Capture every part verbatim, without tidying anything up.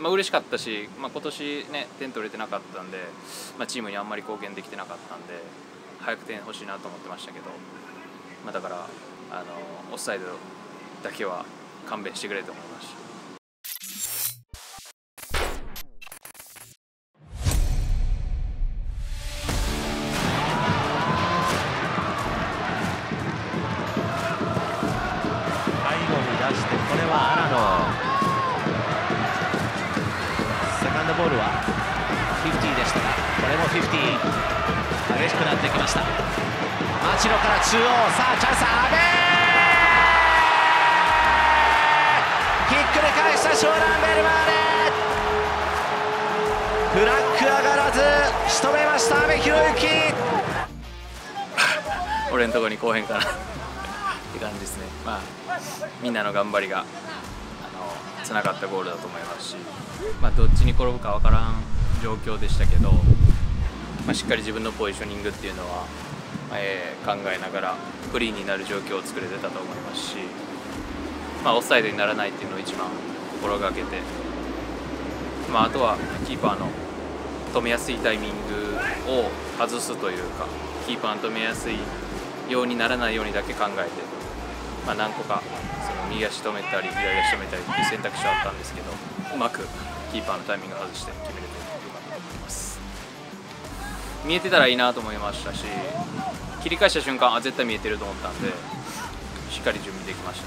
まあ嬉しかったし、まあ、今年ね点取れてなかったんで、まあ、チームにあんまり貢献できてなかったんで早く点欲しいなと思ってましたけど、まあ、だからあのオフサイドだけは勘弁してくれと思いました。出してこれは荒野、セカンドボールはごじゅうでしたがこれもごじゅう、激しくなってきました。町野から中央、さあチャンス、阿部キックで返したショーラン・ベルマーレ、フラッグ上がらず仕留めました阿部裕之俺のところに後編かなって感じですね。まあ、みんなの頑張りがあのつながったゴールだと思いますし、まあ、どっちに転ぶか分からん状況でしたけど、まあ、しっかり自分のポジショニングっていうのは、えー、考えながらフリーになる状況を作れてたと思いますし、まあ、オフサイドにならないっていうのを一番心がけて、まあ、あとはキーパーの止めやすいタイミングを外すというか、キーパーの止めやすいようにならないようにだけ考えて、まあ、何個かその右足止めたり左足止めたりっていう選択肢はあったんですけど、うまくキーパーのタイミングを外して決めれてよかったと思います。見えてたらいいなと思いましたし、切り返した瞬間あ絶対見えてると思ったんでしっかり準備できました。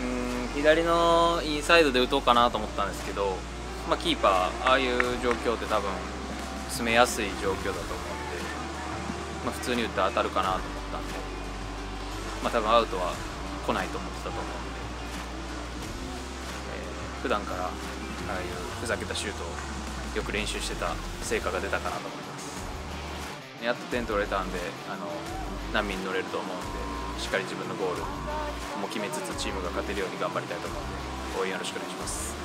うん左のインサイドで打とうかなと思ったんですけど、まあ、キーパーああいう状況って多分詰めやすい状況だと思うんで。まあ普通に打って当たるかなと思ったんで、まあ、多分アウトは来ないと思ってたと思うんで、えー、普段からああいうふざけたシュートをよく練習してた成果が出たかなと思います。やっと点取れたんであの波に乗れると思うんで、しっかり自分のゴールも決めつつチームが勝てるように頑張りたいと思うんで応援よろしくお願いします。